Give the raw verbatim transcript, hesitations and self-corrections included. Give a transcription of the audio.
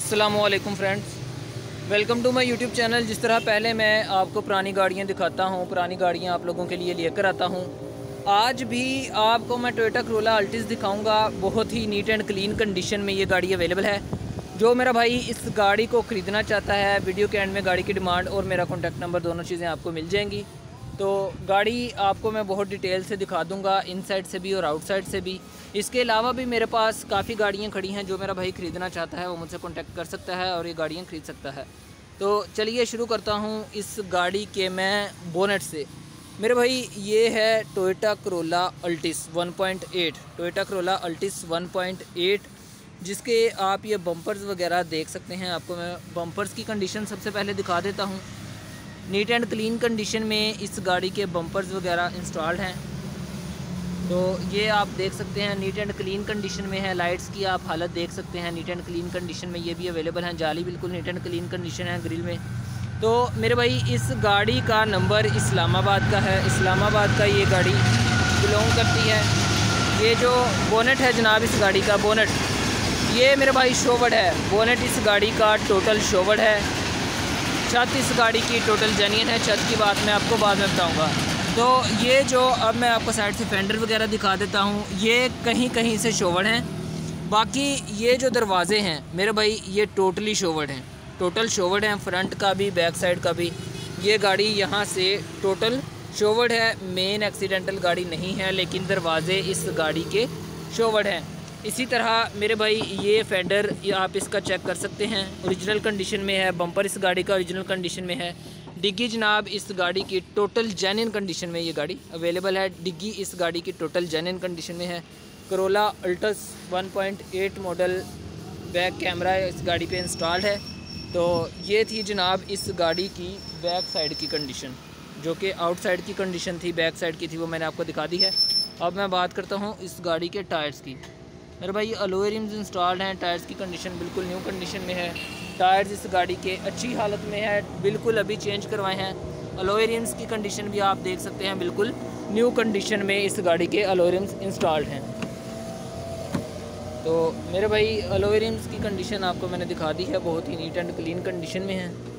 अस्सलामुअलैकुम friends, welcome to my YouTube channel. जिस तरह पहले मैं आपको पुरानी गाड़ियाँ दिखाता हूँ, पुरानी गाड़ियाँ आप लोगों के लिए लेकर आता हूँ, आज भी आपको मैं टोयोटा कोरोला अल्टिस दिखाऊँगा। बहुत ही नीट एंड क्लीन कंडीशन में ये गाड़ी अवेलेबल है। जो मेरा भाई इस गाड़ी को ख़रीदना चाहता है, वीडियो के एंड में गाड़ी की डिमांड और मेरा कॉन्टैक्ट नंबर दोनों चीज़ें आपको मिल जाएंगी। तो गाड़ी आपको मैं बहुत डिटेल से दिखा दूंगा, इनसाइड से भी और आउटसाइड से भी। इसके अलावा भी मेरे पास काफ़ी गाड़ियां खड़ी हैं, जो मेरा भाई ख़रीदना चाहता है वो मुझसे कांटेक्ट कर सकता है और ये गाड़ियां ख़रीद सकता है। तो चलिए शुरू करता हूं इस गाड़ी के मैं बोनेट से। मेरे भाई ये है Toyota Corolla Altis one point eight, Toyota Corolla Altis one point eight, जिसके आप ये बम्पर्स वगैरह देख सकते हैं। आपको मैं बम्पर्स की कंडीशन सबसे पहले दिखा देता हूँ। नीट एंड क्लीन कंडीशन में इस गाड़ी के बम्पर्स वगैरह इंस्टॉल्ड हैं, तो ये आप देख सकते हैं नीट एंड क्लीन कंडीशन में है। लाइट्स की आप हालत देख सकते हैं, नीट एंड क्लीन कंडीशन में ये भी अवेलेबल हैं। जाली बिल्कुल नीट एंड क्लीन कंडीशन है ग्रिल में। तो मेरे भाई इस गाड़ी का नंबर इस्लामाबाद का है, इस्लामाबाद का ये गाड़ी बिलोंग करती है। ये जो बोनेट है जनाब, इस गाड़ी का बोनेट ये मेरे भाई शोवर्ड है। बोनेट इस गाड़ी का टोटल शोवर्ड है। छत इस गाड़ी की टोटल जेन्युइन है, छत की बात मैं आपको बाद में बताऊंगा। तो ये जो अब मैं आपको साइड से फेंडर वगैरह दिखा देता हूँ, ये कहीं कहीं से शोवर्ड हैं। बाकी ये जो दरवाज़े हैं मेरे भाई ये टोटली शोवर्ड हैं, टोटल शोवर्ड हैं, फ्रंट का भी बैक साइड का भी। ये गाड़ी यहाँ से टोटल शोवर्ड है, मेन एक्सीडेंटल गाड़ी नहीं है, लेकिन दरवाज़े इस गाड़ी के शोवर्ड हैं। इसी तरह मेरे भाई ये फेंडर ये आप इसका चेक कर सकते हैं, ओरिजिनल कंडीशन में है। बम्पर इस गाड़ी का ओरिजिनल कंडीशन में है। डिग्गी जनाब इस गाड़ी की टोटल जेन्युइन कंडीशन में ये गाड़ी अवेलेबल है। डिग्गी इस गाड़ी की टोटल जेन्युइन कंडीशन में है। Corolla Altis one point eight model back camera इस गाड़ी पे इंस्टॉल्ड है। तो ये थी जनाब इस गाड़ी की बैक साइड की कंडीशन, जो कि आउटसाइड की कंडीशन थी, बैक साइड की थी वो मैंने आपको दिखा दी है। अब मैं बात करता हूँ इस गाड़ी के टायर्स की। मेरे भाई अलॉय रिम्स इंस्टॉल्ड हैं, टायर्स की कंडीशन बिल्कुल न्यू कंडीशन में है। टायर्स इस गाड़ी के अच्छी हालत में है, बिल्कुल अभी चेंज करवाए हैं। अलॉय रिम्स की कंडीशन भी आप देख सकते हैं, बिल्कुल न्यू कंडीशन में इस गाड़ी के अलॉय रिम्स इंस्टॉल्ड हैं। तो मेरे भाई अलॉय रिम्स की कंडीशन आपको मैंने दिखा दी है, बहुत ही नीट एंड क्लीन कंडीशन में है।